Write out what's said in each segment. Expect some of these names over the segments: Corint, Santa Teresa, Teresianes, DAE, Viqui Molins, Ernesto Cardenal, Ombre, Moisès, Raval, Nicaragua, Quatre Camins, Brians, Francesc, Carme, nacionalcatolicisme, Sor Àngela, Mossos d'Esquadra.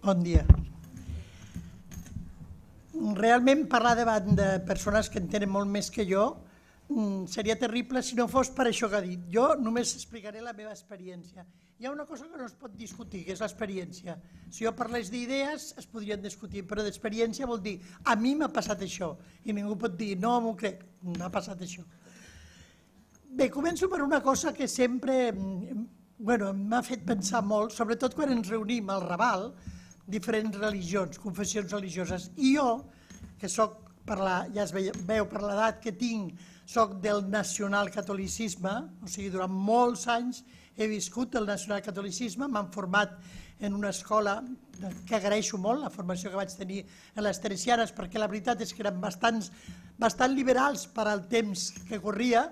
Bon dia. Realment parlar davant de persones que en tenen molt més que jo seria terrible si no fos per això que ha dit. Jo només explicaré la meva experiència. Hi ha una cosa que no es pot discutir, que és l'experiència. Si jo parlés d'idees es podrien discutir, però d'experiència vol dir a mi m'ha passat això i ningú pot dir no m'ho crec, m'ha passat això. Bé, començo per una cosa que sempre m'ha fet pensar molt, sobretot quan ens reunim al Raval, diferents religions, confessions religioses. I jo, que soc, ja es veu per l'edat que tinc, soc del nacionalcatolicisme, o sigui, durant molts anys he viscut el nacionalcatolicisme, m'han format en una escola que agraeixo molt, la formació que vaig tenir a les Teresianes, perquè la veritat és que eren bastant liberals per al temps que corria,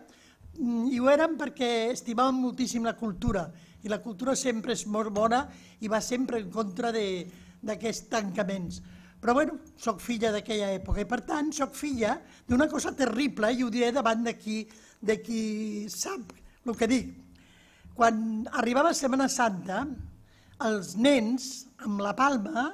i ho eren perquè estimaven moltíssim la cultura, i la cultura sempre és molt bona i va sempre en contra d'aquests tancaments. Però bé, soc filla d'aquella època i per tant soc filla d'una cosa terrible i ho diré davant de qui sap el que dic. Quan arribava Setmana Santa, els nens amb la palma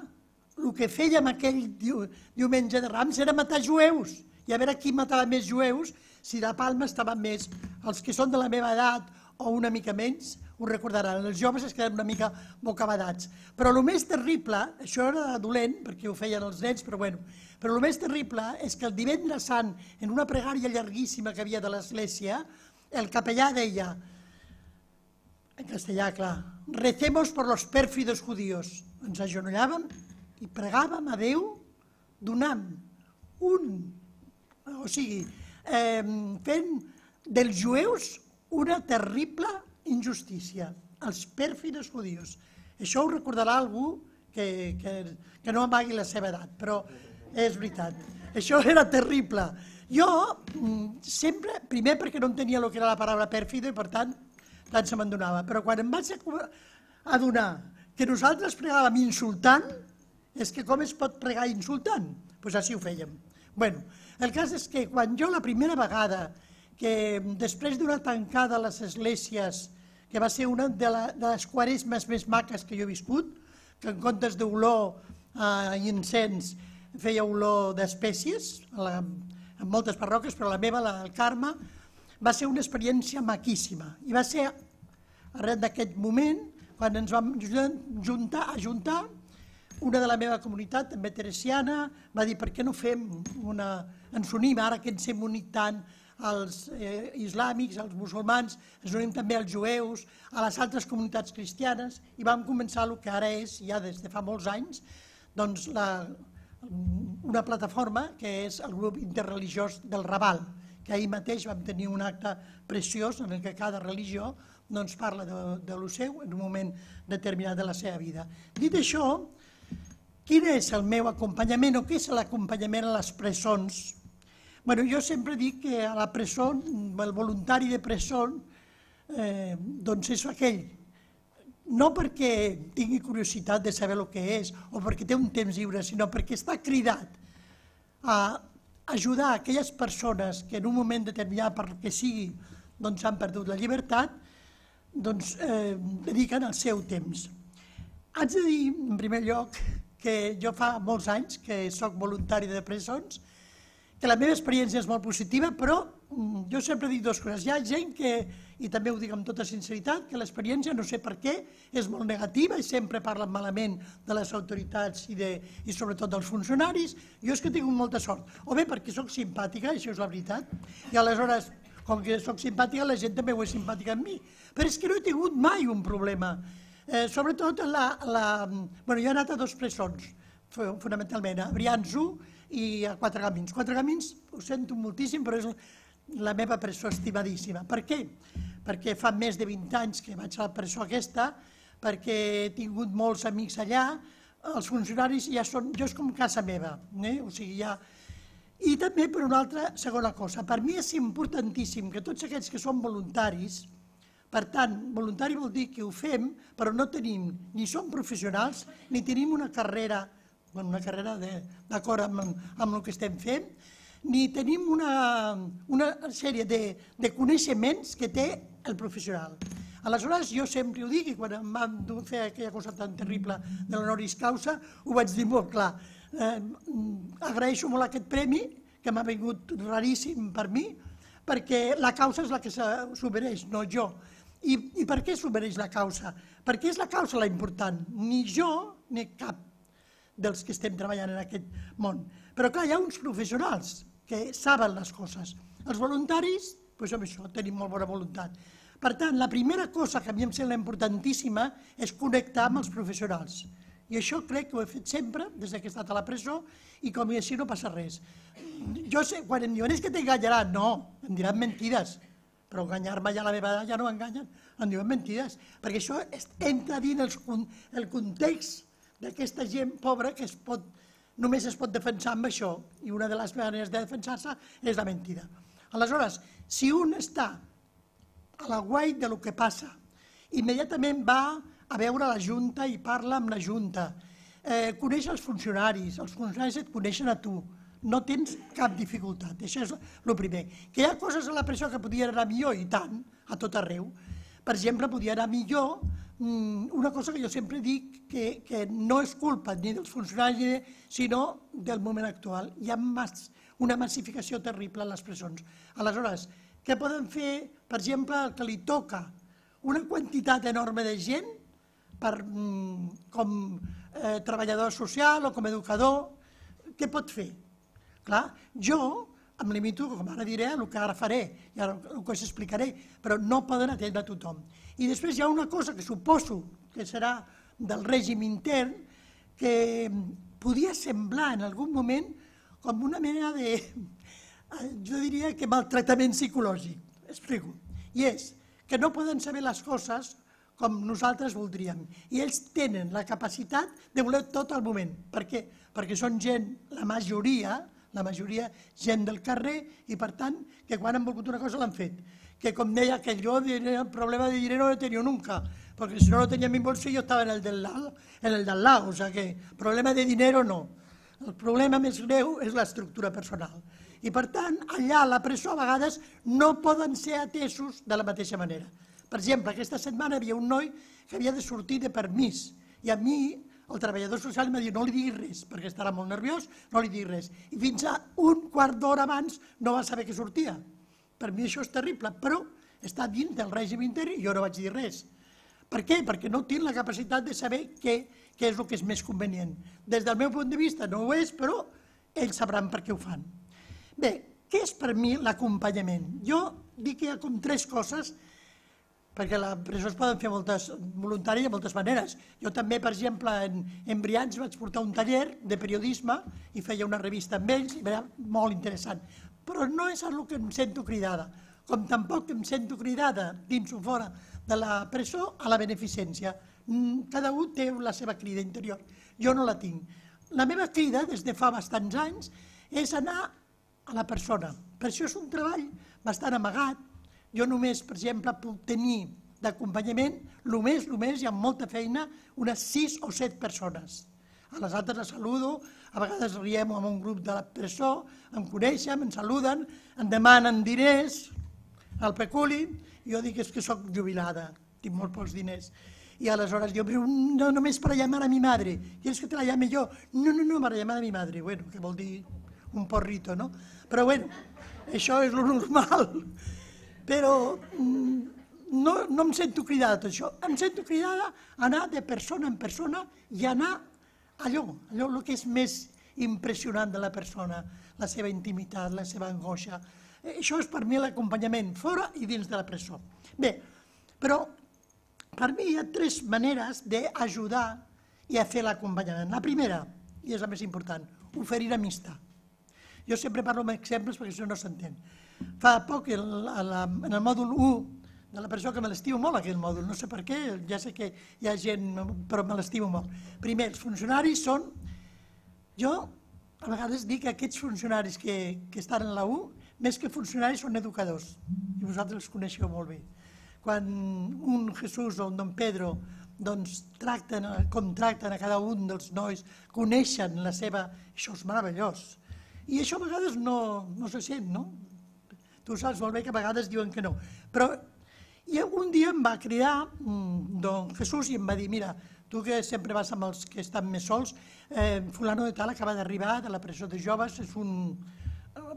el que fèiem aquell diumenge de Rams era matar jueus i a veure qui matava més jueus, si la palma estava més. Els que són de la meva edat o una mica menys ho recordaran, els joves es queden una mica bocabadats. Però el més terrible, això era dolent perquè ho feien els nens, però bueno, però el més terrible és que el divendres sant, en una pregària llarguíssima que havia de l'església, el capellà deia, en castellà clar, recemos por los pérfidos judíos. Ens agenollàvem i pregàvem a Déu donant o sigui, fent dels jueus una terrible injustícia, els pèrfidos judíos. Això ho recordarà algú que no amagui la seva edat, però és veritat. Això era terrible. Jo sempre, primer perquè no entenia el que era la paraula pèrfido i per tant tant se m'adonava, però quan em vaig adonar que nosaltres pregàvem insultant, és que com es pot pregar insultant? Doncs així ho fèiem. Bé, el cas és que quan jo la primera vegada que després d'una tancada a les esglésies, que va ser una de les quaresmes més maques que jo he viscut, que en comptes d'olor i incens feia olor d'espècies, en moltes parròquies, però la meva, la del Carme, va ser una experiència maquíssima. I va ser arran d'aquest moment quan ens vam ajuntar una de la meva comunitat, també teresiana, va dir per què no fem una... Ens unim ara que ens hem unit tant als islàmics, als musulmans, ens unim també als jueus, a les altres comunitats cristianes i vam començar el que ara és, ja des de fa molts anys, doncs una plataforma que és el grup interreligiós del Raval, que ahir mateix vam tenir un acte preciós en què cada religió doncs parla de lo seu en un moment determinat de la seva vida. Dit això, quin és el meu acompanyament o què és l'acompanyament a les presons? Bé, jo sempre dic que a la presó, el voluntari de presó, doncs és aquell, no perquè tingui curiositat de saber el que és o perquè té un temps lliure, sinó perquè està cridat a ajudar aquelles persones que en un moment determinat, perquè sigui, doncs han perdut la llibertat, doncs dediquen el seu temps. Haig de dir, en primer lloc, que jo fa molts anys que soc voluntari de presons, que la meva experiència és molt positiva, però jo sempre dic dues coses. Hi ha gent que, i també ho dic amb tota sinceritat, que l'experiència no sé per què és molt negativa i sempre parlen malament de les autoritats i sobretot dels funcionaris. Jo és que he tingut molta sort, o bé perquè soc simpàtica, això és la veritat, i aleshores, com que soc simpàtica, la gent també ho és simpàtica amb mi, però és que no he tingut mai un problema. Sobretot, jo he anat a dos presons, fonamentalment, a Brians i a Quatre Camins. Quatre Camins ho sento moltíssim, però és la meva presó estimadíssima. Per què? Perquè fa més de 20 anys que vaig a la presó aquesta, perquè he tingut molts amics allà, els funcionaris ja són... Jo és com casa meva, o sigui, ja... I també per una altra segona cosa, per mi és importantíssim que tots aquells que són voluntaris. Per tant, voluntari vol dir que ho fem, però no tenim, ni som professionals, ni tenim una carrera d'acord amb el que estem fent, ni tenim una sèrie de coneixements que té el professional. Aleshores, jo sempre ho dic, i quan em van fer aquella cosa tan terrible de l'honoris causa, ho vaig dir molt clar. Agraeixo molt aquest premi, que m'ha vingut raríssim per mi, perquè la causa és la que s'ho mereix, no jo. I per què s'ho mereix la causa? Perquè és la causa la important, ni jo ni cap dels que estem treballant en aquest món. Però clar, hi ha uns professionals que saben les coses. Els voluntaris, doncs amb això, tenim molt bona voluntat. Per tant, la primera cosa que a mi em sembla importantíssima és connectar amb els professionals. I això crec que ho he fet sempre, des que he estat a la presó, i com i així no passa res. Jo sé, quan em diuen és que t'enganyaran, no, em diran mentides, però enganyar-me ja a la meva edat ja no m'enganyen, em diuen mentides, perquè això entra dins el context d'aquesta gent pobra que només es pot defensar amb això, i una de les maneres de defensar-se és la mentida. Aleshores, si un està a la guai del que passa, immediatament va a veure la Junta i parla amb la Junta, coneix els funcionaris et coneixen a tu, no tens cap dificultat, això és el primer. Que hi ha coses a la presó que podien anar millor, i tant, a tot arreu. Per exemple, podia anar millor una cosa que jo sempre dic que no és culpa ni dels funcionaris, sinó del moment actual. Hi ha una massificació terrible a les presons. Aleshores, què poden fer, per exemple, el que li toca? Una quantitat enorme de gent com treballador social o com a educador, què pot fer? Clar, jo em limito, com ara diré, el que ara faré, i ara el que us explicaré, però no poden atendre a tothom. I després hi ha una cosa que suposo que serà del règim intern, que podia semblar en algun moment com una mena de, jo diria que maltractament psicològic, explico, i és que no poden saber les coses com nosaltres voldríem. I ells tenen la capacitat de voler tot al moment. Per què? Perquè són gent, la majoria, gent del carrer, i per tant, que quan han volgut una cosa l'han fet. Que com deia que jo el problema de dinero no he tenido nunca, porque si no lo tenía en mi bolsillo estaba en el del lado, o sea que problema de dinero no. El problema més greu és l'estructura personal. I per tant, allà a la presó a vegades no poden ser atesos de la mateixa manera. Per exemple, aquesta setmana hi havia un noi que havia de sortir de permís i a mi el treballador social em va dir no li diguis res, perquè estarà molt nerviós, no li diguis res. I fins a un quart d'hora abans no va saber que sortia. Per mi això és terrible, però està dins del règim intern i jo no vaig dir res. Per què? Perquè no tinc la capacitat de saber què és el que és més convenient. Des del meu punt de vista no ho és, però ells sabran per què ho fan. Bé, què és per mi l'acompanyament? Jo dic que hi ha com tres coses, perquè les presons poden fer moltes voluntàries de moltes maneres. Jo també, per exemple, en Brians vaig portar un taller de periodisme i feia una revista amb ells i era molt interessant. Però no és el que em sento cridada, com tampoc em sento cridada dins o fora de la presó a la beneficència. Cada un té la seva crida interior, jo no la tinc. La meva crida, des de fa bastants anys, és anar a la persona. Per això és un treball bastant amagat. Jo només, per exemple, puc tenir d'acompanyament, només, i amb molta feina, unes 6 o 7 persones. A les altres les saludo, a vegades riem amb un grup de la presó, em coneixen, em saluden, em demanen diners al peculi, i jo dic que soc jubilada, tinc molt pocs diners. I aleshores jo, no només per llamar a mi madre, ¿quieres que te la llame yo? No, para llamar a mi madre, bueno, que vol dir un porrito, ¿no? Però bueno, això és lo normal, però no em sento cridada a tot això, em sento cridada a anar de persona en persona i anar a allò el que és més impressionant de la persona, la seva intimitat, la seva angoixa. Això és per mi l'acompanyament, fora i dins de la presó. Bé, però per mi hi ha tres maneres d'ajudar i a fer l'acompanyament. La primera, i és la més important, oferir amistat. Jo sempre parlo amb exemples perquè això no s'entén. Fa poc, en el mòdul 1 de la presó, que me l'estimo molt aquell mòdul, no sé per què, ja sé que hi ha gent, però me l'estimo molt. Primer, els funcionaris són... Jo a vegades dic que aquests funcionaris que estan en la U, més que funcionaris són educadors, i vosaltres els coneixeu molt bé. Quan un Jesús o un Don Pedro tracten com tracten a cada un dels nois, coneixen la seva... Això és meravellós. I això a vegades no se sent, no? Tu saps molt bé que a vegades diuen que no. Però I un dia em va cridar don Jesús i em va dir, mira, tu que sempre vas amb els que estan més sols, fulano de tal acaba d'arribar de la presó de joves, és un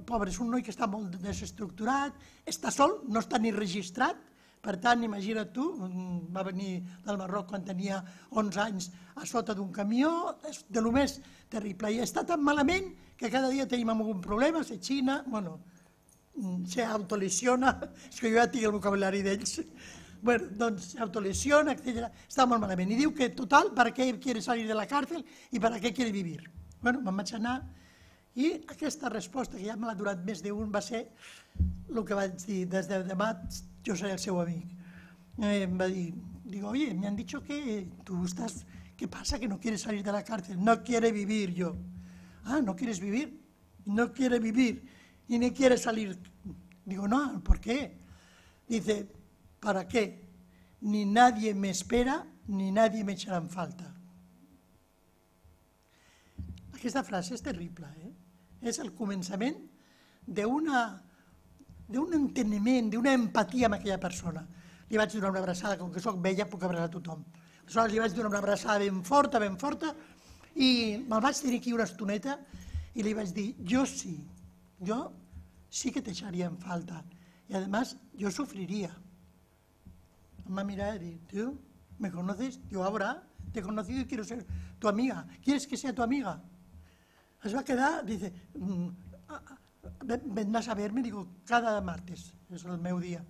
pobre, és un noi que està molt desestructurat, està sol, no està ni registrat, per tant, imagina't tu, va venir del Marroc quan tenia 11 anys a sota d'un camió, és de lo més terrible, i està tan malament que cada dia tenim algun problema, se xina, bueno, se autolesiona, és que jo ja tinc el vocabulari d'ells, bueno, doncs autolesiona, etc. Està molt malament, i diu que total, per què quiere salir de la cárcel i per què quiere vivir. Bueno, me'n vaig anar, i aquesta resposta, que ja me l'ha durat més d'un, va ser el que vaig dir, des de demà jo seré el seu amic. Em va dir, oye, me han dicho que tu estàs, ¿qué pasa? Que no quieres salir de la cárcel, no quiere vivir yo. Ah, ¿no quieres vivir? No quiere vivir. Y ni quiere salir. Digo, no, ¿por qué? Dice, ¿para qué? Ni nadie me espera, ni nadie me echará en falta. Aquesta frase és terrible, eh? És el començament d'un enteniment, d'una empatia amb aquella persona. Li vaig donar una abraçada, com que soc vella puc abraçar tothom. Aleshores li vaig donar una abraçada ben forta, i me'l vaig tenir aquí una estoneta i li vaig dir, jo sí que t'echaria en falta, y además yo sufriría. Me mira y dice, ¿tú me conoces? Yo ahora te he conocido y quiero ser tu amiga. ¿Quieres que sea tu amiga? Es va a quedar, dice, vendrás a verme, digo, cada martes, és el meu dia.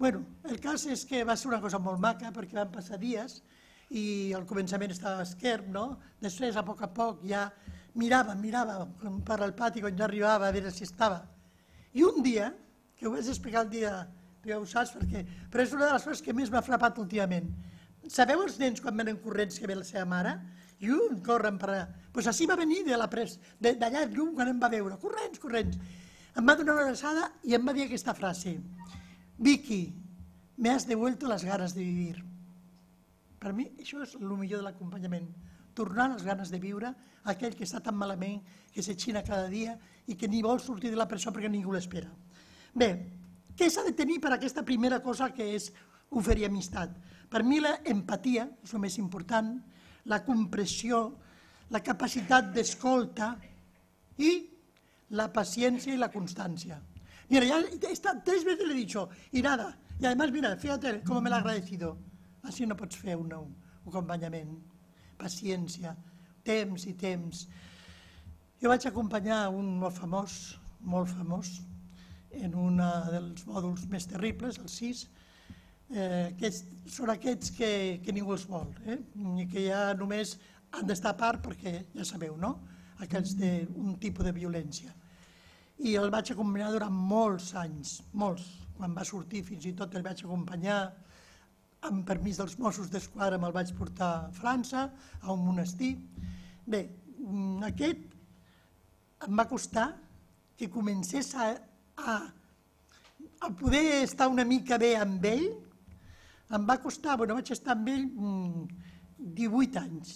Bueno, el cas és que va ser una cosa molt maca, perquè van passar dies, i al començament estava esquerp, no? Després, a poc, ja mirava per al pati quan jo arribava a veure si estava. I un dia, que ho vaig explicar el dia, tu ja ho saps, però és una de les coses que més m'ha frapat últimament. Sabeu els nens quan venen corrents que ve la seva mare? I un corren per allà. Doncs així va venir d'allà llum quan em va veure. Corrents, corrents. Em va donar una abraçada i em va dir aquesta frase. Vicky, me has devuelto las ganas de vivir. Per mi això és el millor de l'acompanyament. Tornar les ganes de viure a aquell que està tan malament, que s'aixina cada dia i que ni vol sortir de la presó perquè ningú l'espera. Bé, què s'ha de tenir per aquesta primera cosa que és oferir amistat? Per mi l'empatia és el més important, la compressió, la capacitat d'escolta i la paciència i la constància. Mira, ja he estat tres vegades l'he dit, i nada, i además, mira, fíjate com me l'ha agradecido. Així no pots fer un acompanyament. Paciència, temps i temps. Jo vaig acompanyar un molt famós, en un dels mòduls més terribles, el 6, que són aquests que ningú els vol, i que ja només han d'estar a part perquè, ja sabeu, no? Aquests d'un tipus de violència. I el vaig acompanyar durant molts anys, molts. Quan va sortir fins i tot el vaig acompanyar. Amb permís dels Mossos d'Esquadra me'l vaig portar a França, a un monestir. Bé, aquest em va costar que comencés a poder estar una mica bé amb ell. Em va costar, bueno, vaig estar amb ell 18 anys.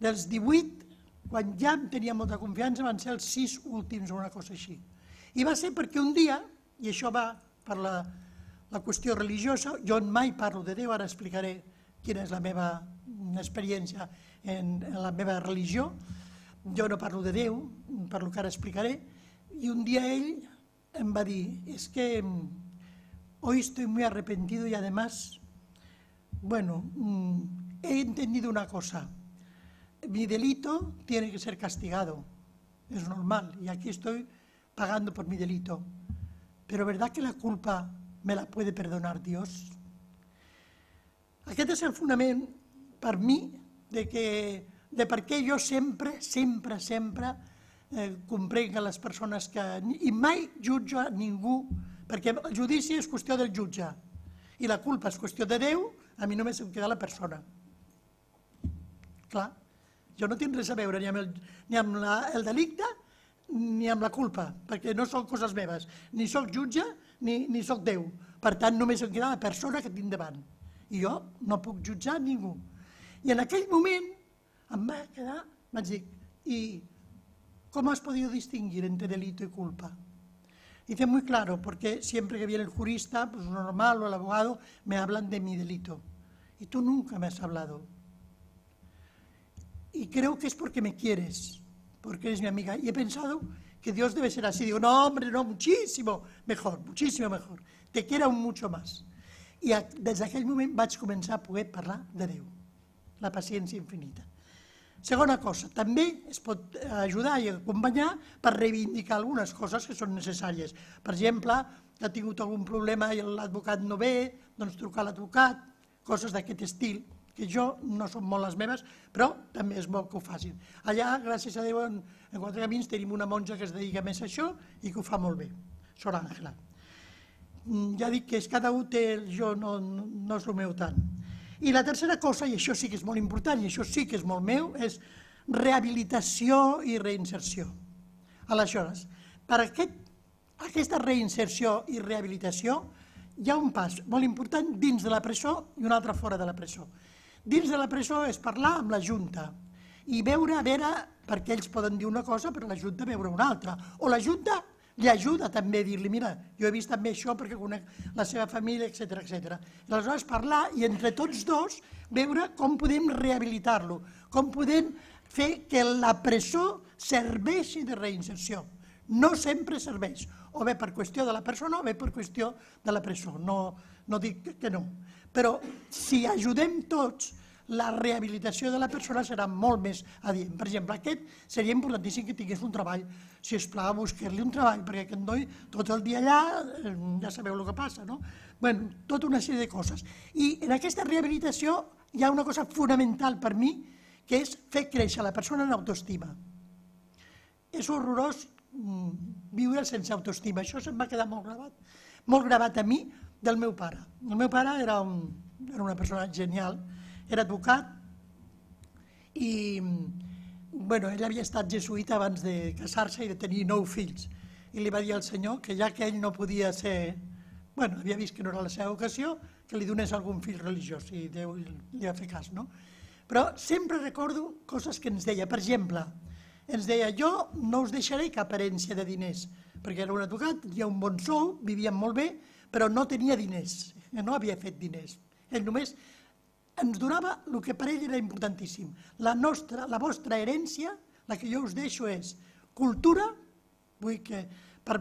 Dels 18, quan ja em tenia molta confiança, van ser els 6 últims o una cosa així. I va ser perquè un dia, i això va per la qüestió religiosa, jo mai parlo de Déu, ara explicaré quina és la meva experiència en la meva religió, jo no parlo de Déu, per lo que ara explicaré, i un dia ell em va dir, és que hoy estoy muy arrepentido y además, bueno, he entendido una cosa, mi delito tiene que ser castigado, es normal, y aquí estoy pagando por mi delito, pero ¿verdad que la culpa me la puede perdonar Dios? Aquest és el fonament per mi de per què jo sempre comprenc a les persones que... I mai jutjo a ningú, perquè el judici és qüestió del jutge i la culpa és qüestió de Déu, a mi només em queda la persona. Clar, jo no tinc res a veure ni amb el delicte ni amb la culpa, perquè no són coses meves, ni soc jutge ni soc Déu, per tant només em queda la persona que tinc davant i jo no puc jutjar ningú. I en aquell moment em va quedar, vaig dir, i com has podido distinguir entre delito i culpa? Dice muy claro, porque siempre que viene el jurista, pues normal, o el abogado, me hablan de mi delito. Y tú nunca me has hablado. Y creo que es porque me quieres, porque eres mi amiga. Y he pensado que Dios debe ser así. Digo, no, hombre, no, muchísimo mejor, muchísimo mejor. Te quiero aún mucho más. I des d'aquell moment vaig començar a poder parlar de Déu, la paciència infinita. Segona cosa, també es pot ajudar i acompanyar per reivindicar algunes coses que són necessàries. Per exemple, que ha tingut algun problema i l'advocat no ve, doncs trucar a l'advocat, coses d'aquest estil, que jo no són molt les meves, però també és molt que ho facin. Allà, gràcies a Déu, en Quatre Camins tenim una monja que es dedica més a això i que ho fa molt bé, Sor Àngela. Ja dic que cada un té el jo, no és el meu tant. I la tercera cosa, i això sí que és molt important, i això sí que és molt meu, és rehabilitació i reinserció. Aleshores, per aquesta reinserció i rehabilitació hi ha un pas molt important dins de la presó i un altre fora de la presó. Dins de la presó és parlar amb la Junta i veure, a veure, perquè ells poden dir una cosa però la Junta veure una altra, o la Junta li ajuda també a dir-li, mira, jo he vist també això perquè conec la seva família, etcètera, etcètera. Aleshores, parlar i entre tots dos veure com podem rehabilitar-lo, com podem fer que la presó serveixi de reinserció. No sempre serveix, o bé per qüestió de la persona o bé per qüestió de la presó, no dic que no. Però si ajudem tots, la rehabilitació de la persona serà molt més adient. Per exemple, aquest seria importantíssim que tingués un treball. Sisplau, busqueu-li un treball, perquè aquest noi tot el dia allà, ja sabeu el que passa, no? Bé, tota una sèrie de coses. I en aquesta rehabilitació hi ha una cosa fonamental per mi, que és fer créixer la persona en autoestima. És horrorós viure sense autoestima. Això se'm va quedar molt gravat a mi del meu pare. El meu pare era una persona genial, era advocat i, bueno, ell havia estat jesuïta abans de casar-se i de tenir 9 fills. I li va dir al senyor que ja que ell no podia ser, bueno, havia vist que no era la seva vocació, que li donés algun fill religiós i Déu li va fer cas, no? Però sempre recordo coses que ens deia. Per exemple, ens deia, jo no us deixaré cap herència de diners, perquè era un advocat, tenia un bon sou, vivien molt bé, però no tenia diners, no havia fet diners. Ell només ens donava el que per ell era importantíssim. La vostra herència, la que jo us deixo, és cultura. Vull que per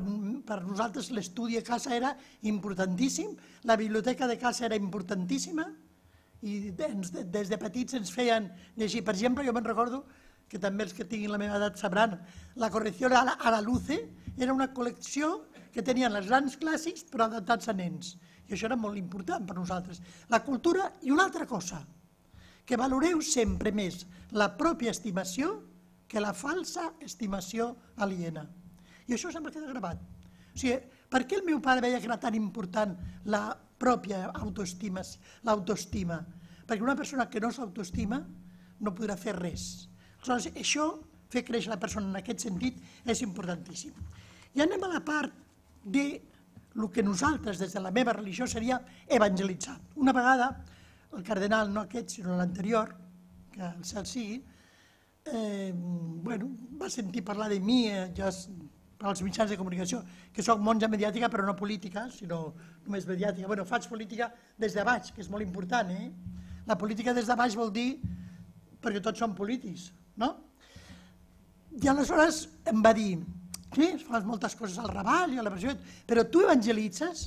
nosaltres l'estudi a casa era importantíssim, la biblioteca de casa era importantíssima i des de petits ens feien llegir. Per exemple, jo me'n recordo, que també els que tinguin la meva edat sabran, la correcció a la luce era una col·lecció que tenien les grans clàssics però adaptats a nens. I això era molt important per nosaltres. La cultura i una altra cosa, que valoreu sempre més la pròpia estimació que la falsa estimació aliena. I això se'm va quedar gravat. O sigui, per què el meu pare veia que era tan important la pròpia autoestima? Perquè una persona que no s'autoestima no podrà fer res. Aleshores, això, fer créixer la persona en aquest sentit, és importantíssim. I anem a la part de el que nosaltres, des de la meva religió, seria evangelitzar. Una vegada, el cardenal, no aquest, sinó l'anterior, que el cel sigui, va sentir parlar de mi als mitjans de comunicació, que soc monja mediàtica, però no política, sinó només mediàtica. Bé, faig política des de baix, que és molt important, eh? La política des de baix vol dir perquè tots som polítics, no? I aleshores em va dir, sí, fas moltes coses al Raval i a la pressió, però tu evangelitzes?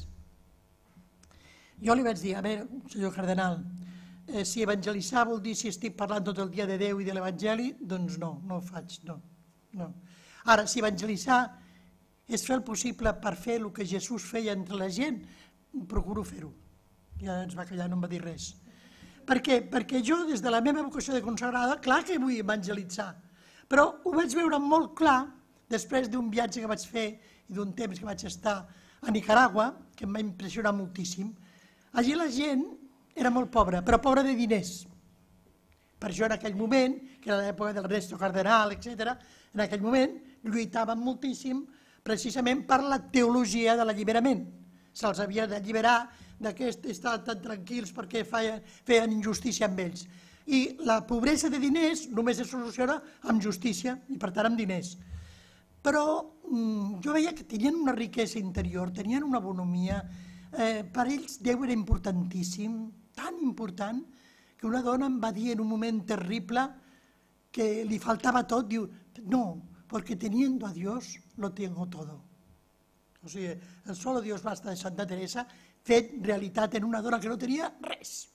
Jo li vaig dir, a veure, senyor cardenal, si evangelitzar vol dir si estic parlant tot el dia de Déu i de l'Evangeli, doncs no, no ho faig, no. Ara, si evangelitzar és fer el possible per fer el que Jesús feia entre la gent, procuro fer-ho. Ja ens va callar, no em va dir res. Per què? Perquè jo, des de la meva vocació de consagrada, clar que vull evangelitzar, però ho vaig veure molt clar després d'un viatge que vaig fer i d'un temps que vaig estar a Nicaragua, que em va impressionar moltíssim. Allí la gent era molt pobra, però pobra de diners. Per això en aquell moment, que era l'època del Ernesto Cardenal, etc., en aquell moment lluitaven moltíssim precisament per la teologia de l'alliberament. Se'ls havia d'alliberar d'aquest estar tan tranquils perquè feien injustícia amb ells. I la pobresa de diners només es soluciona amb justícia i, per tant, amb diners. però jo veia que tenien una riquesa interior, tenien una bonomia, per ells Déu era importantíssim, tan important, que una dona em va dir en un moment terrible que li faltava tot, diu, no, porque teniendo a Dios lo tengo todo. O sigui, el solo Dios basta de Santa Teresa, fet realitat en una dona que no tenia res.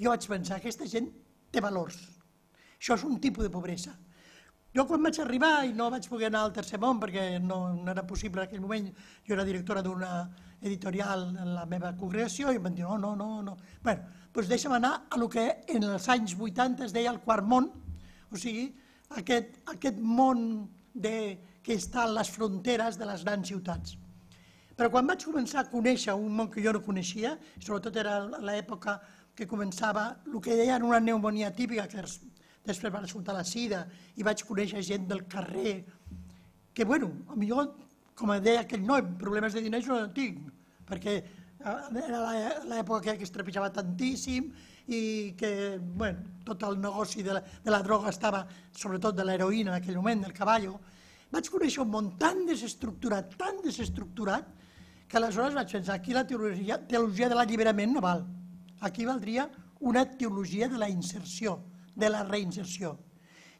Jo vaig pensar, aquesta gent té valors, això és un tipus de pobresa. Jo quan vaig arribar, i no vaig poder anar al tercer món perquè no era possible en aquell moment, jo era directora d'una editorial en la meva congregació i em van dir no. Bé, doncs deixa'm anar a el que en els anys 80 es deia el quart món, o sigui, aquest món que està a les fronteres de les grans ciutats. Però quan vaig començar a conèixer un món que jo no coneixia, sobretot era l'època que començava el que deien una pneumònia típica, que després va resultar la sida, i vaig conèixer gent del carrer, que bé, potser, com deia aquell noi, problemes de diners no en tinc, perquè era l'època que es trepitjava tantíssim, i que tot el negoci de la droga estava, sobretot de l'heroïna en aquell moment, del cavallo. Vaig conèixer un món tan desestructurat, que aleshores vaig pensar, aquí la teologia de l'alliberament no val, aquí valdria una teologia de la inserció, de la reinserció.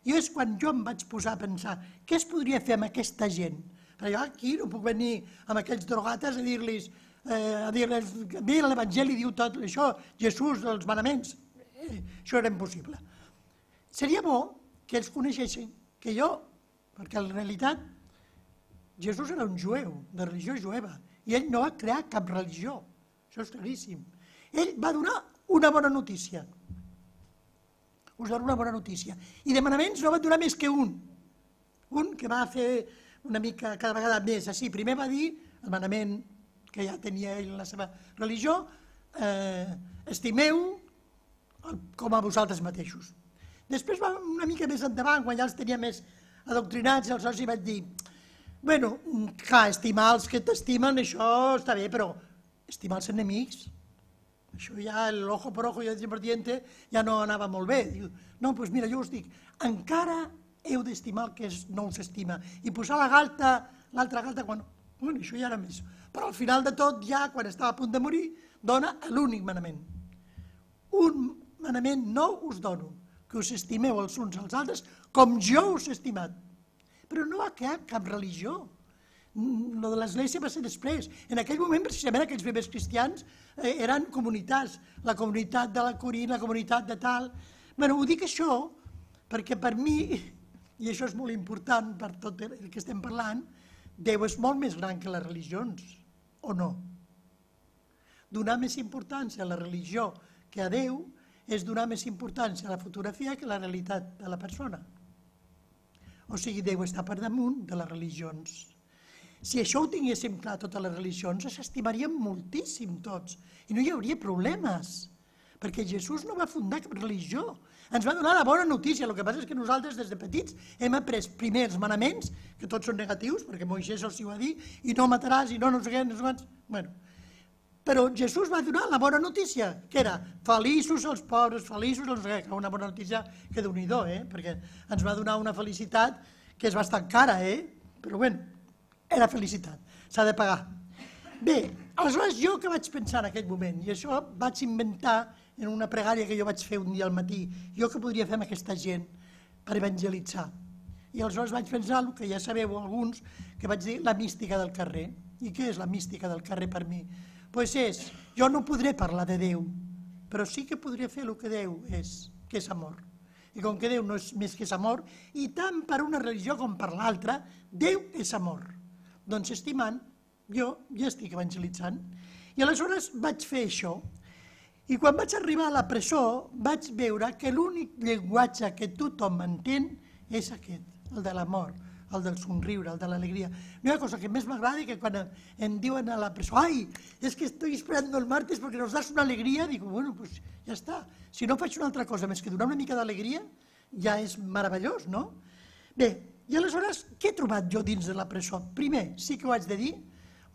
I és quan jo em vaig posar a pensar, què es podria fer amb aquesta gent? Perquè jo aquí no puc venir amb aquells drogates a dir-los, mira, l'Evangeli diu tot això, Jesús, els manaments, això era impossible. Seria bo que ells coneixessin que jo, perquè en realitat Jesús era un jueu, de religió jueva, i ell no va crear cap religió, això és claríssim. Ell va donar una bona notícia, us dono una bona notícia, i de manaments no va donar més que un que va fer una mica cada vegada més així. Primer va dir el manament que ja tenia ell en la seva religió, estimeu com a vosaltres mateixos. Després va una mica més endavant, quan ja els tenia més adoctrinats, aleshores hi vaig dir, bueno, clar, estimar els que t'estimen, això està bé, però estimar els enemics, això ja l'ojo per ojo i el diente per diente ja no anava molt bé. Diu, no, doncs mira, jo us dic, encara heu d'estimar el que no us estima, i posar l'altra galta, quan... Bueno, això ja era més. Però al final de tot, ja quan estava a punt de morir, dona l'únic manament. Un manament nou us dono, que us estimeu els uns als altres com jo us he estimat. Però no va crear cap religió. Lo de l'Església va ser després. En aquell moment, precisament, aquells primers cristians eren comunitats. La comunitat de la Corint, la comunitat de tal... Bé, ho dic això perquè per mi, i això és molt important per tot el que estem parlant, Déu és molt més gran que les religions, o no? Donar més importància a la religió que a Déu és donar més importància a la fotografia que a la realitat de la persona. O sigui, Déu està per damunt de les religions. Si això ho tinguéssim clar totes les religions, s'estimaríem moltíssim tots i no hi hauria problemes, perquè Jesús no va fundar cap religió. Ens va donar la bona notícia, el que passa és que nosaltres des de petits hem après primer els manaments, que tots són negatius, perquè Moisès els hi va dir, i no mataràs, i no sé què, no sé què... Però Jesús va donar la bona notícia, que era feliços els pobres, feliços els... Una bona notícia que Déu-n'hi-do, perquè ens va donar una felicitat que és bastant cara, però bé, era felicitat, s'ha de pagar. Bé, aleshores jo què vaig pensar en aquell moment? I això vaig inventar... en una pregària que jo vaig fer un dia al matí, jo què podria fer amb aquesta gent per evangelitzar? I aleshores vaig pensar el que ja sabeu alguns, que vaig dir la mística del carrer. I què és la mística del carrer per mi? Doncs és, jo no podré parlar de Déu, però sí que podré fer el que Déu és, que és amor. I com que Déu no és més que és amor, i tant per una religió com per l'altra, Déu és amor. Doncs estimant, jo ja estic evangelitzant. I aleshores vaig fer això. I quan vaig arribar a la presó vaig veure que l'únic llenguatge que tothom entén és aquest, el de l'amor, el del somriure, el de l'alegria. No hi ha cosa que més m'agradi que quan em diuen a la presó «Ai, és que estoy esperando el martes porque nos das una alegría», dic, bueno, pues ja està. Si no faig una altra cosa més que donar una mica d'alegria, ja és meravellós, no? Bé, i aleshores, què he trobat jo dins de la presó? Primer, sí que ho haig de dir,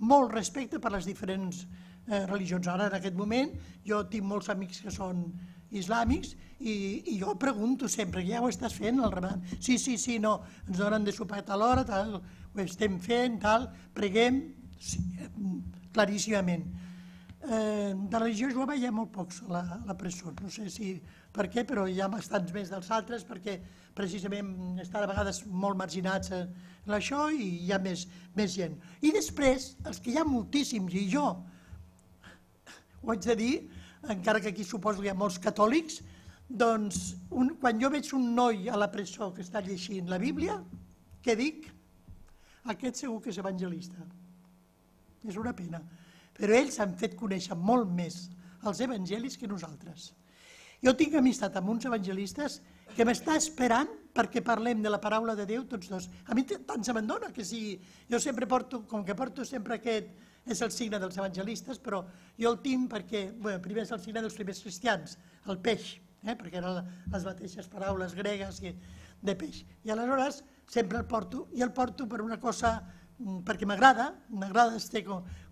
molt respecte per les diferents religions. Ara, en aquest moment, jo tinc molts amics que són islàmics i jo pregunto sempre, ja ho estàs fent, el ramadà? Sí, no, ens donen de sopar a tal hora, ho estem fent, tal, preguem claríssimament. De religió jove hi ha molt pocs a la presó, no sé si per què, però hi ha bastants més dels altres perquè precisament estan a vegades molt marginats en això i hi ha més gent. I després, els que hi ha moltíssims, i jo ho haig de dir, encara que aquí suposo que hi ha molts catòlics, doncs quan jo veig un noi a la presó que està llegint la Bíblia, què dic? Aquest segur que és evangelista. És una pena. Però ells han fet conèixer molt més els evangelis que nosaltres. Jo tinc amistat amb uns evangelistes que m'està esperant perquè parlem de la paraula de Déu tots dos. A mi tant se m'adona que si jo sempre porto, com que porto sempre aquest, és el signe dels evangelistes, però jo el tinc perquè, primer és el signe dels primers cristians, el peix, perquè eren les mateixes paraules gregues de peix. I aleshores sempre el porto, i el porto per una cosa, perquè m'agrada estar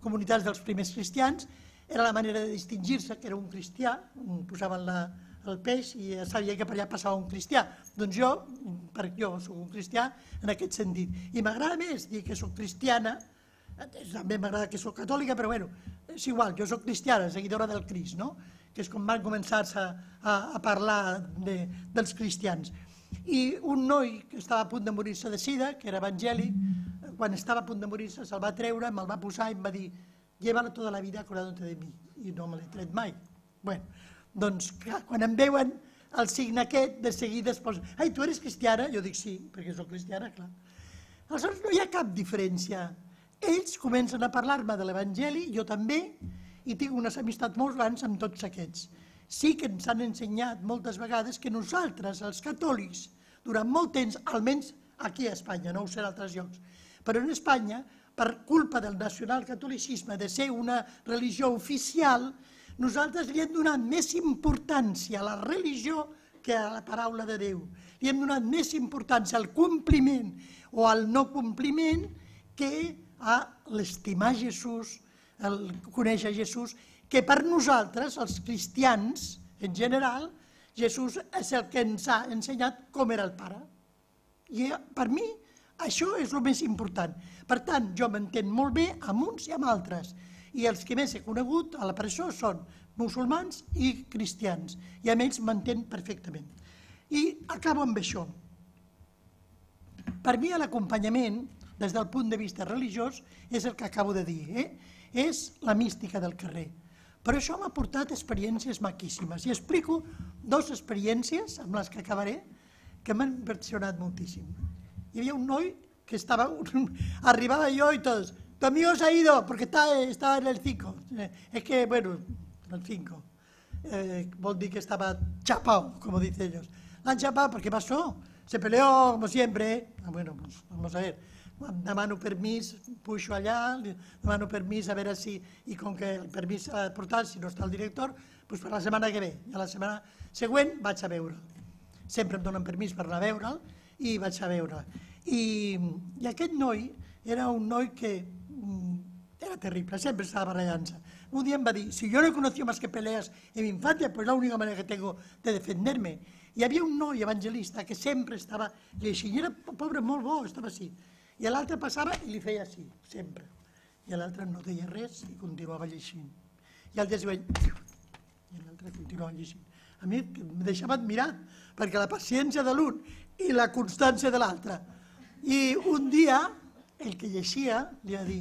comunitats dels primers cristians, era la manera de distingir-se, que era un cristià, posaven el peix i sabia que per allà passava un cristià. Doncs jo, perquè jo soc un cristià, en aquest sentit. I m'agrada més dir que soc cristiana, també m'agrada que soc catòlica, però bueno, és igual, jo soc cristiana, seguidora del Crist, no? Que és com van començar-se a parlar dels cristians. I un noi que estava a punt de morir-se de sida, que era evangèlic, quan estava a punt de morir-se se'l va treure, me'l va posar i em va dir «Llévalo tota la vida acordándote de mi», i no me l'he tret mai. Bé, doncs quan em veuen el signe aquest, de seguida es posa «Ai, tu eres cristiana?» Jo dic «Sí, perquè soc cristiana, clar». Aleshores no hi ha cap diferència. Ells comencen a parlar-me de l'Evangeli, jo també, i tinc unes amistats molt grans amb tots aquests. Sí que ens han ensenyat moltes vegades que nosaltres, els catòlics, durant molt temps, almenys aquí a Espanya, no ho sé en altres llocs, però en Espanya, per culpa del nacionalcatolicisme, de ser una religió oficial, nosaltres li hem donat més importància a la religió que a la paraula de Déu. Li hem donat més importància al compliment o al no compliment que a l'estimar Jesús, el conèixer Jesús, que per nosaltres, els cristians en general, Jesús és el que ens ha ensenyat com era el Pare. I per mi això és el més important. Per tant, jo m'entenc molt bé amb uns i amb altres. I els que més he conegut a la presó són musulmans i cristians. I amb ells m'entenc perfectament. I acabo amb això. Per mi l'acompanyament, des del punt de vista religiós, és el que acabo de dir, és la mística del carrer. Però això m'ha portat experiències maquíssimes. I explico dues experiències, amb les que acabaré, que m'han impressionat moltíssim. Hi havia un noi que estava... Arribava jo i tots, «Tu amigo se ha ido, porque estaba en el 5». És que, bueno, en el 5. Vol dir que estava chapao, como dicen ellos. L'han chapao, ¿por qué pasó? Se peleó, como siempre. Bueno, pues vamos a ver. Em demano permís, puixo allà, demano permís a veure si, i com que el permís ha de portar, si no està el director, doncs per la setmana que ve, i a la setmana següent vaig a veure'l. Sempre em donen permís per anar a veure'l i vaig a veure'l. I aquest noi era un noi que era terrible, sempre estava barallant-se. Un dia em va dir, si yo no he conocido más que peleas en mi infancia, pues la única manera que tengo de defenderme. Hi havia un noi evangelista que sempre estava llegint, era pobre, molt bo, estava així. I l'altre passava i li feia així, sempre. I l'altre no deia res i continuava llegint. I el dia s'hi veia... I l'altre continuava llegint. A mi em deixava admirat, perquè la paciència de l'un i la constància de l'altre. I un dia, el que llegia li va dir,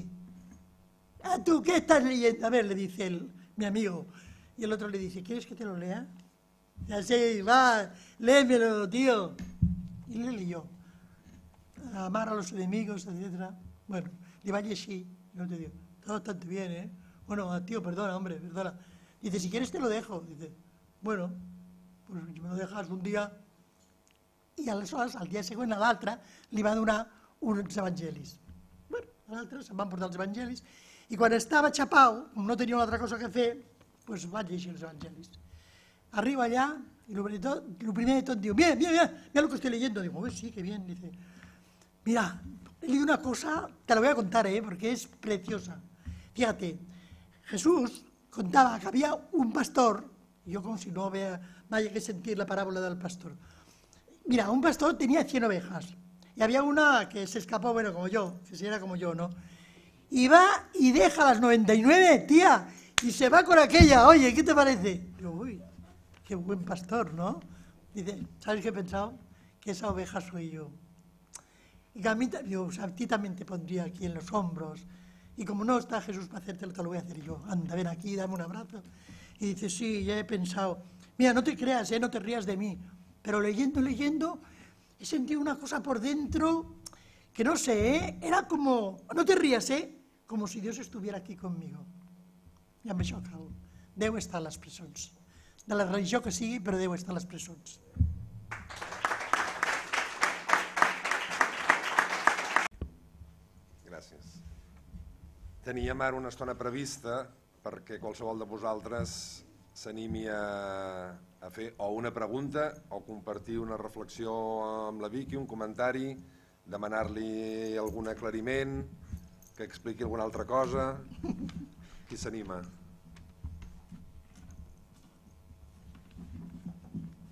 «Ah, tu què estàs leyent?» A veure, le dice mi amigo. I l'altre li dice, «¿Quieres que te lo lea?» «Ya sé, va, léemelo, tío». I le leyó. Amar a los enemigos, etc. Bueno, le va a llegir, no te digo, está bastante bien, ¿eh? Bueno, tío, perdona, hombre, perdona. Dice, si quieres te lo dejo. Dice, bueno, pues me lo dejas un día. I aleshores, al dia següent, a l'altre, li va donar uns evangelis. Bueno, a l'altre se'n van portar els evangelis. I quan estava a Chapau, com no tenia una altra cosa que fer, doncs va llegir els evangelis. Arriba allà, i el primer de tot diu, mira, mira, mira, mira lo que estoy leyendo. Digo, pues sí, que bien, dice... Mira, le digo una cosa, te la voy a contar, porque es preciosa. Fíjate, Jesús contaba que había un pastor, yo como si no vaya que sentir la parábola del pastor. Mira, un pastor tenía 100 ovejas Y había una que se escapó, bueno, como yo, que si era como yo, ¿no? Y va y deja las 99, tía, y se va con aquella. Oye, ¿qué te parece? Digo, uy, qué buen pastor, ¿no? Dice, ¿sabes qué he pensado? Que esa oveja soy yo. Y que a mí, digo, a ti también te pondría aquí en los hombros. Y como no está Jesús para hacértelo, te lo voy a hacer yo. Anda, ven aquí, dame un abrazo. Y dice, sí, ya he pensado. Mira, no te creas, no te rías de mí. Pero leyendo, he sentido una cosa por dentro que no sé, era como, no te rías, como si Dios estuviera aquí conmigo. Ja em això acabo. Deu estar a les presons. De la religió que sigui, però deu estar a les presons. Gràcies. Teníem ara una estona prevista perquè qualsevol de vosaltres s'animi a fer o una pregunta o compartir una reflexió amb la Vicky, un comentari, demanar-li algun aclariment, que expliqui alguna altra cosa. Qui s'anima?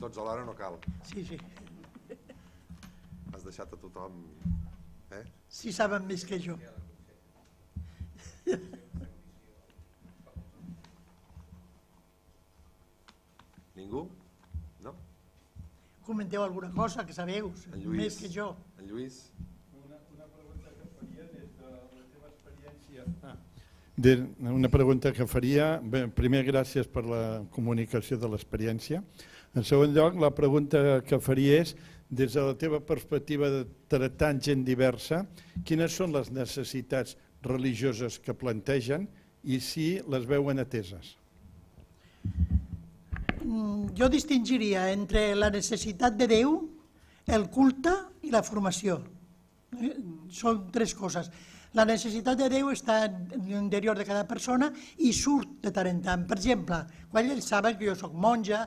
Tots alhora no cal. Sí, sí. Has deixat a tothom... Sí, saben més que jo. Ningú? No? Comenteu alguna cosa que sabeu, més que jo. En Lluís? Una pregunta que faria, primer gràcies per la comunicació de l'experiència. En segon lloc, la pregunta que faria és, des de la teva perspectiva de tractant gent diversa, quines són les necessitats religioses que plantegen i si les veuen ateses? Jo distingiria entre la necessitat de Déu, el culte i la formació. Són tres coses. La necessitat de Déu està en l'interior de cada persona i surt de tant en tant. Per exemple, quan ells saben que jo soc monja,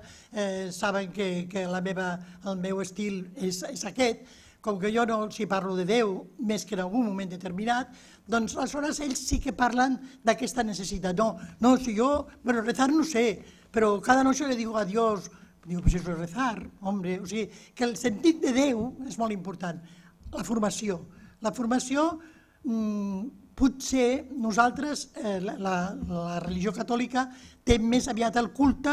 saben que el meu estil és aquest, com que jo no els parlo de Déu més que en algun moment determinat, doncs aleshores ells sí que parlen d'aquesta necessitat. No, si jo, bueno, rezar no sé, però cada noche li dic a Dios, diu, pues eso es rezar, hombre. O sigui, que el sentit de Déu és molt important. La formació. La formació... potser nosaltres, la religió catòlica, té més aviat el culte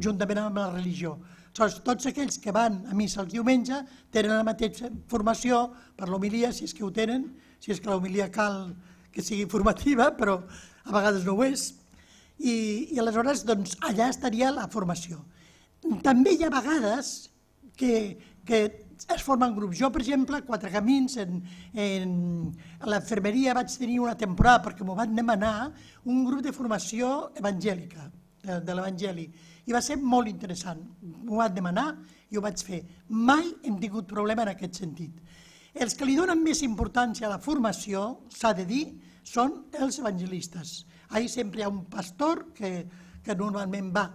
juntament amb la religió. Tots aquells que van a missa els diumenge tenen la mateixa formació per l'homilia, si és que ho tenen, si és que l'homilia cal que sigui formativa, però a vegades no ho és, i aleshores allà estaria la formació. També hi ha vegades que es formen grups. Jo, per exemple, Quatre Camins, en l'infermeria vaig tenir una temporada, perquè m'ho van demanar, un grup de formació evangèlica, de l'Evangeli, i va ser molt interessant. M'ho van demanar i ho vaig fer. Mai hem tingut problema en aquest sentit. Els que li donen més importància a la formació, s'ha de dir, són els evangelistes. Allà sempre hi ha un pastor que normalment va.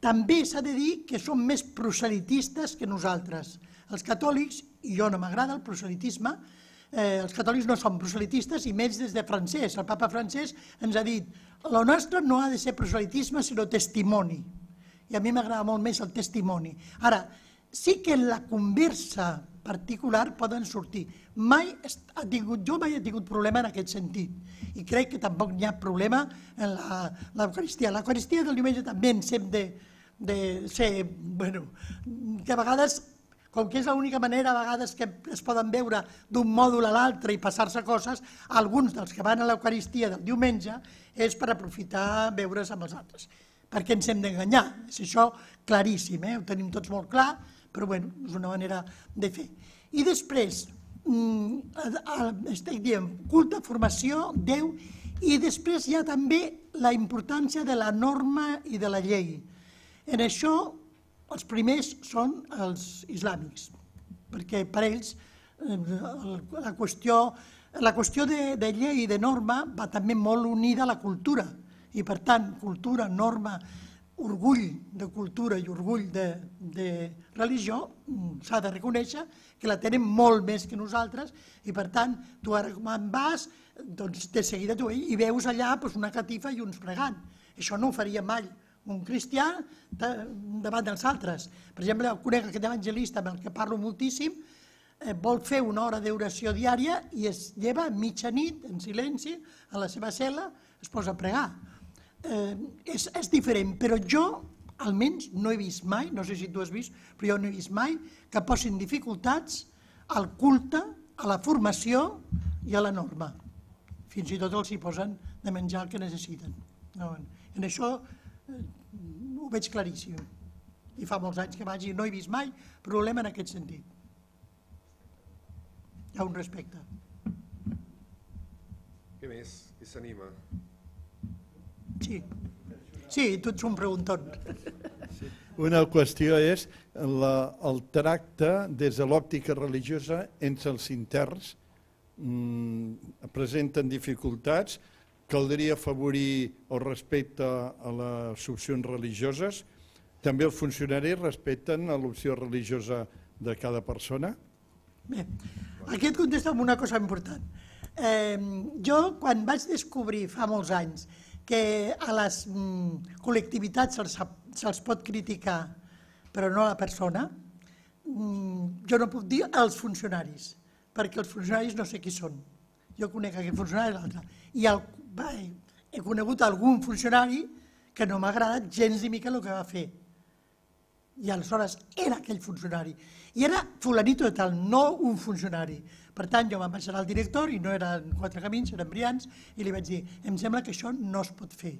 També s'ha de dir que són més proselitistes que nosaltres. Els catòlics, i jo no m'agrada el proselitisme, els catòlics no són proselitistes i menys des de Francesc. El papa Francesc ens ha dit el nostre no ha de ser proselitisme sinó testimoni, i a mi m'agrada molt més el testimoni. Ara, sí que en la conversa particular poden sortir. Jo mai he tingut problema en aquest sentit i crec que tampoc n'hi ha problema en l'Eucaristia. L'Eucaristia del diumenge també ens hem de ser... que a vegades... com que és l'única manera a vegades que es poden veure d'un mòdul a l'altre i passar-se coses, alguns dels que van a l'Eucaristia del diumenge és per aprofitar veure's amb els altres, perquè ens hem d'enganyar. És això claríssim, ho tenim tots molt clar, però bé, és una manera de fer. I després, estic dient, culte, formació, Déu, i després hi ha també la importància de la norma i de la llei. En això... els primers són els islàmics, perquè per ells la qüestió de llei i de norma va també molt unida a la cultura, i per tant, cultura, norma, orgull de cultura i orgull de religió, s'ha de reconèixer que la tenen molt més que nosaltres, i per tant, tu ara quan vas, doncs de seguida tu hi veus allà una catifa i uns pregant. Això no ho faria mai un cristià davant dels altres. Per exemple, conec aquest evangelista amb el que parlo moltíssim, vol fer una hora d'oració diària i es lleva a mitjanit, en silenci, a la seva cel·la, es posa a pregar. És diferent, però jo, almenys, no he vist mai, no sé si tu has vist, però jo no he vist mai que posin dificultats al culte, a la formació i a la norma. Fins i tot els hi posen de menjar el que necessiten. En això ho veig claríssim. I fa molts anys que vaig i no he vist mai problema en aquest sentit. Hi ha un respecte. Què més? Qui s'anima? Sí, tu ets un preguntant. Una qüestió és el tracte des de l'òptica religiosa entre els interns. Presenten dificultats, caldria afavorir el respecte a les opcions religioses. També els funcionaris respecten l'opció religiosa de cada persona? Bé, aquí et contesto amb una cosa important. Jo, quan vaig descobrir fa molts anys que a les col·lectivitats se'ls pot criticar, però no a la persona, jo no puc dir als funcionaris, perquè els funcionaris no sé qui són. Jo conec aquest funcionari i l'altre. I he conegut algun funcionari que no m'ha agradat gens ni mica el que va fer. I aleshores era aquell funcionari. I era fulanito de tal, no un funcionari. Per tant, jo me'n vaig anar al director, i no eren Quatre Camins, eren Brians, i li vaig dir, em sembla que això no es pot fer.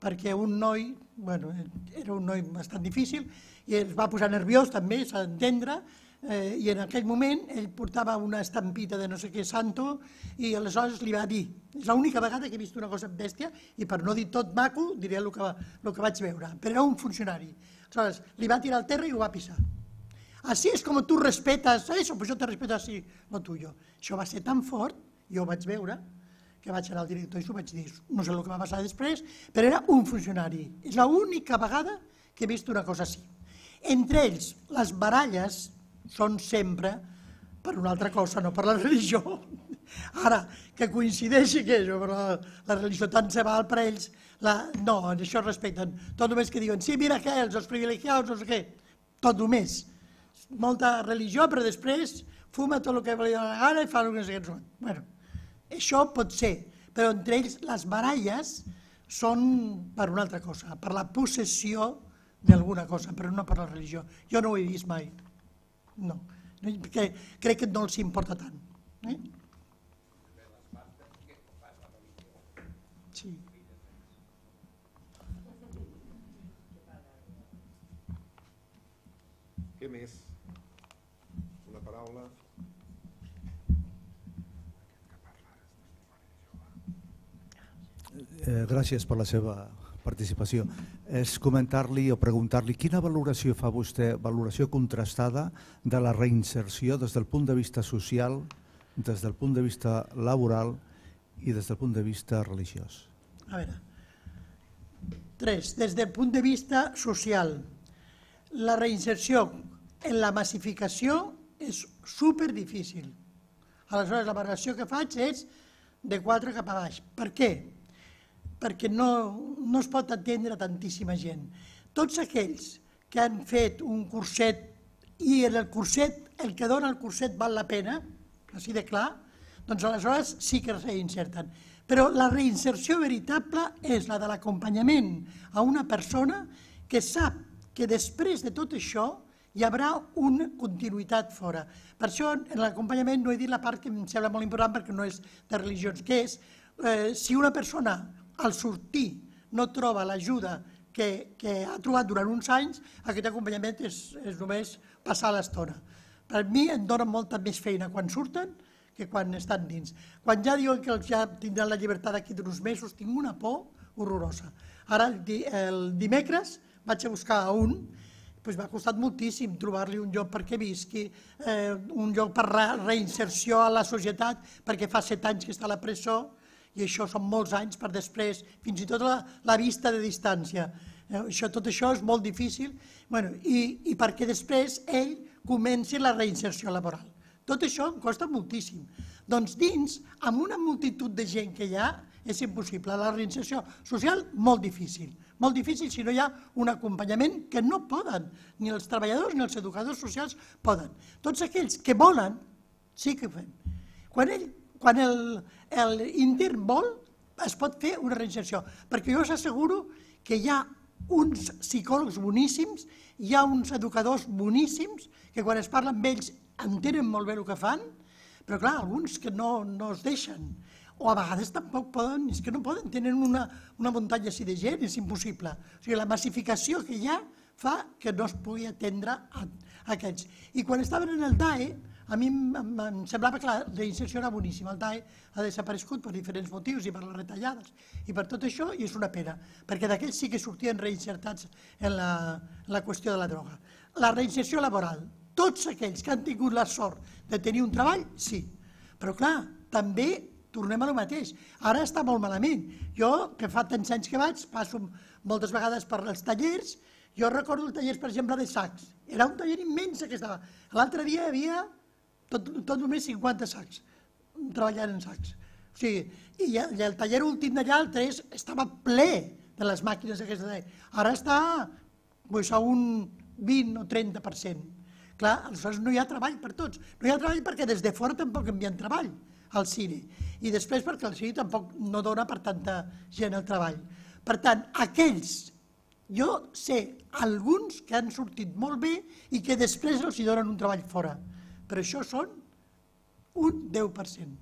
Perquè un noi, bueno, era un noi bastant difícil, i es va posar nerviós també, s'ha d'entendre, i en aquell moment ell portava una estampita de no sé què santo i aleshores li va dir, és l'única vegada que he vist una cosa bèstia i per no dir tot maco diré el que vaig veure, però era un funcionari. Aleshores li va tirar al terra i ho va pisar. Así es como tú respetas eso, pues yo te respeto así, lo tuyo. Això va ser tan fort, jo ho vaig veure, que vaig anar al director i ho vaig dir, no sé el que va passar després, però era un funcionari. És l'única vegada que he vist una cosa així. Entre ells, les baralles són sempre per una altra cosa, no per la religió. Ara, que coincideixi que la religió tant se val per ells, no, en això respecten. Tot només que diuen, sí, mira aquells, els privilegiats, no sé què, tot només. Molta religió, però després fuma tot el que li dona la gana i fa el que s'ha fet. Bueno, això pot ser, però entre ells les baralles són per una altra cosa, per la possessió d'alguna cosa, però no per la religió. Jo no ho he vist mai. No, crec que no els importa tant. Què més? Una paraula? Gràcies per la seva participació. És comentar-li o preguntar-li quina valoració fa vostè, valoració contrastada de la reinserció des del punt de vista social, des del punt de vista laboral i des del punt de vista religiós. A veure, tres, des del punt de vista social. La reinserció en la massificació és superdifícil. Aleshores, la valoració que faig és de 4 cap a baix. Per què? Perquè no es pot atendre tantíssima gent. Tots aquells que han fet un curset i el que dona el curset val la pena, així de clar, doncs aleshores sí que es reinserten. Però la reinserció veritable és la de l'acompanyament a una persona que sap que després de tot això hi haurà una continuïtat fora. Per això en l'acompanyament no he dit la part que em sembla molt important perquè no és de religions, que és si una persona al sortir no troba l'ajuda que ha trobat durant uns anys, aquest acompanyament és només passar l'estona. Per mi em donen molta més feina quan surten que quan estan dins. Quan ja diuen que ja tindran la llibertat d'aquí d'uns mesos, tinc una por horrorosa. Ara el dimecres vaig a buscar a un, doncs m'ha costat moltíssim trobar-li un lloc perquè visqui, un lloc per reinserció a la societat, perquè fa 7 anys que està a la presó, i això són molts anys per després, fins i tot la vista de distància. Tot això és molt difícil i perquè després ell comenci la reinserció laboral. Tot això em costa moltíssim. Doncs dins, amb una multitud de gent que hi ha, és impossible. La reinserció social, molt difícil si no hi ha un acompanyament que no poden, ni els treballadors ni els educadors socials poden. Tots aquells que volen, sí que ho fem. Quan l'intern vol, es pot fer una reinserció, perquè jo us asseguro que hi ha uns psicòlegs boníssims, hi ha uns educadors boníssims, que quan es parla amb ells entenen molt bé el que fan, però clar, alguns que no es deixen, o a vegades tampoc poden, és que no poden, tenen una muntanya així de gent, és impossible. O sigui, la massificació que hi ha fa que no es pugui atendre a aquests. I quan estaven en el DAE, a mi em semblava que la reinserció era boníssima. El DAE ha desaparegut per diferents motius i per les retallades i per tot això, i és una pena, perquè d'aquells sí que sortien reinsertats en la qüestió de la droga. La reinserció laboral, tots aquells que han tingut la sort de tenir un treball, sí. Però clar, també tornem a lo mateix. Ara està molt malament. Jo, que fa tants anys que vaig, passo moltes vegades per els tallers. Jo recordo els tallers, per exemple, de sacs. Era un taller immens que estava. L'altre dia hi havia tot només 50 sacs, treballant en sacs. O sigui, i el taller últim d'allà, el 3, estava ple de les màquines d'aquesta taller. Ara està a un 20 o 30%. Clar, aleshores no hi ha treball per tots. No hi ha treball perquè des de fora tampoc envien treball al cine. I després perquè el cine tampoc no dona per tanta gent el treball. Per tant, aquells, jo sé alguns que han sortit molt bé i que després els hi donen un treball fora. Però això són un 10%.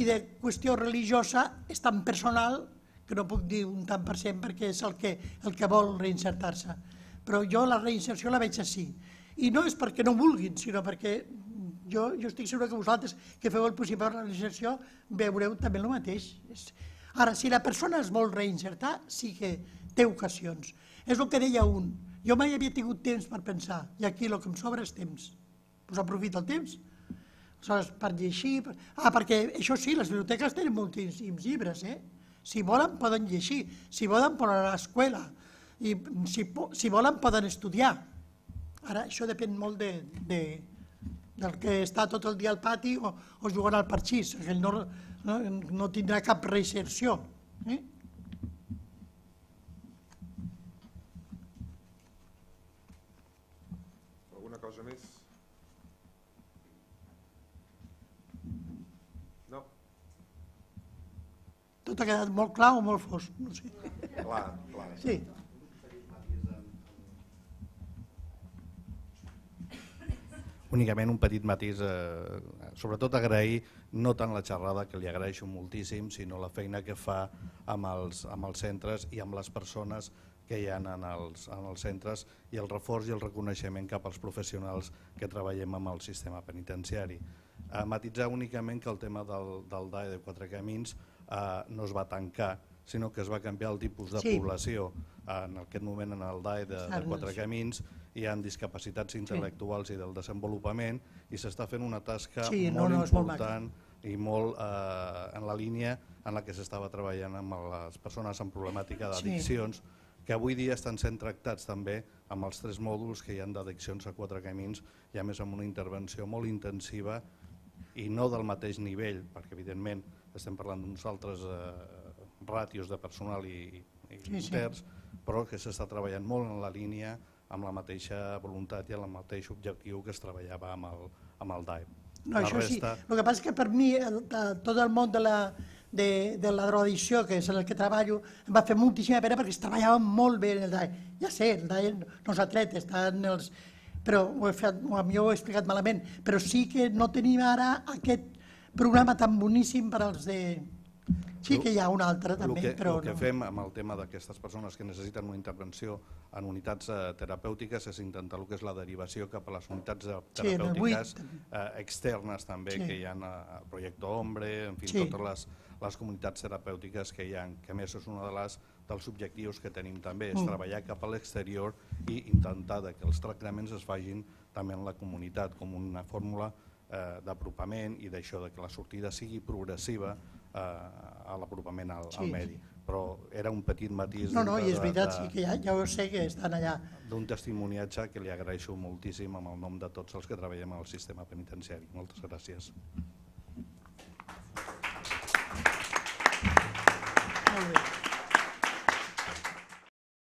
I de qüestió religiosa és tan personal que no puc dir un tant per cent perquè és el que vol reinsertar-se. Però jo la reinserció la veig així. I no és perquè no vulguin, sinó perquè jo estic segura que vosaltres que feu el possible per la reinserció veureu també el mateix. Ara, si la persona es vol reinsertar, sí que té ocasions. És el que deia un. Jo mai havia tingut temps per pensar i aquí el que em sobra és temps. Us aprofito el temps. Aleshores, per llegir... Perquè això sí, les biblioteques tenen moltíssims llibres. Si volen, poden llegir. Si volen, poden anar a l'escola. I si volen, poden estudiar. Ara, això depèn molt del que està tot el dia al pati o jugant al parxís. Aquell no tindrà cap reinserció. Alguna cosa més? No? Tot ha quedat molt clar o molt fosc? No sé. Clar, clar. Sí. Únicament un petit matís, sobretot agrair no tant la xerrada, que li agraeixo moltíssim, sinó la feina que fa amb els centres i amb les persones que hi ha en els centres i el reforç i el reconeixement cap als professionals que treballem amb el sistema penitenciari. Matitzar únicament que el tema del DAE de Quatre Camins no es va tancar, sinó que es va canviar el tipus de població. En aquest moment en el DAE de Quatre Camins hi ha discapacitats intel·lectuals i del desenvolupament i s'està fent una tasca molt important i molt en la línia en la que s'estava treballant amb les persones amb problemàtica d'addiccions, que avui dia estan sent tractats també amb els 3 mòduls que hi ha d'addiccions a Quatre Camins i a més amb una intervenció molt intensiva i no del mateix nivell, perquè evidentment estem parlant d'uns altres ràtios de personal i interns, però que s'està treballant molt en la línia amb la mateixa voluntat i amb el mateix objectiu que es treballava amb el DAE. No, això sí. El que passa és que per mi tot el món de la drogoaddicció, que és en el que treballo, em va fer moltíssima pena perquè es treballava molt bé en el DAE. Ja sé, el DAE no s'ha tret, està en els... però potser ho he explicat malament, però sí que no tenim ara aquest programa tan boníssim per als de... Sí que hi ha un altre també, però no. El que fem amb el tema d'aquestes persones que necessiten una intervenció en unitats terapèutiques és intentar el que és la derivació cap a les unitats terapèutiques externes també que hi ha al projecte Ombre, en fi, totes les comunitats terapèutiques que hi ha, que a més és una de les dels objectius que tenim també, és treballar cap a l'exterior i intentar que els tractaments es facin també en la comunitat com una fórmula d'apropament i d'això que la sortida sigui progressiva a l'apropament al medi. Però era un petit matís... No, no, i és veritat, sí que ja ho sé que estan allà. D'un testimoniatge que li agraeixo moltíssim en el nom de tots els que treballem al sistema penitenciari. Moltes gràcies.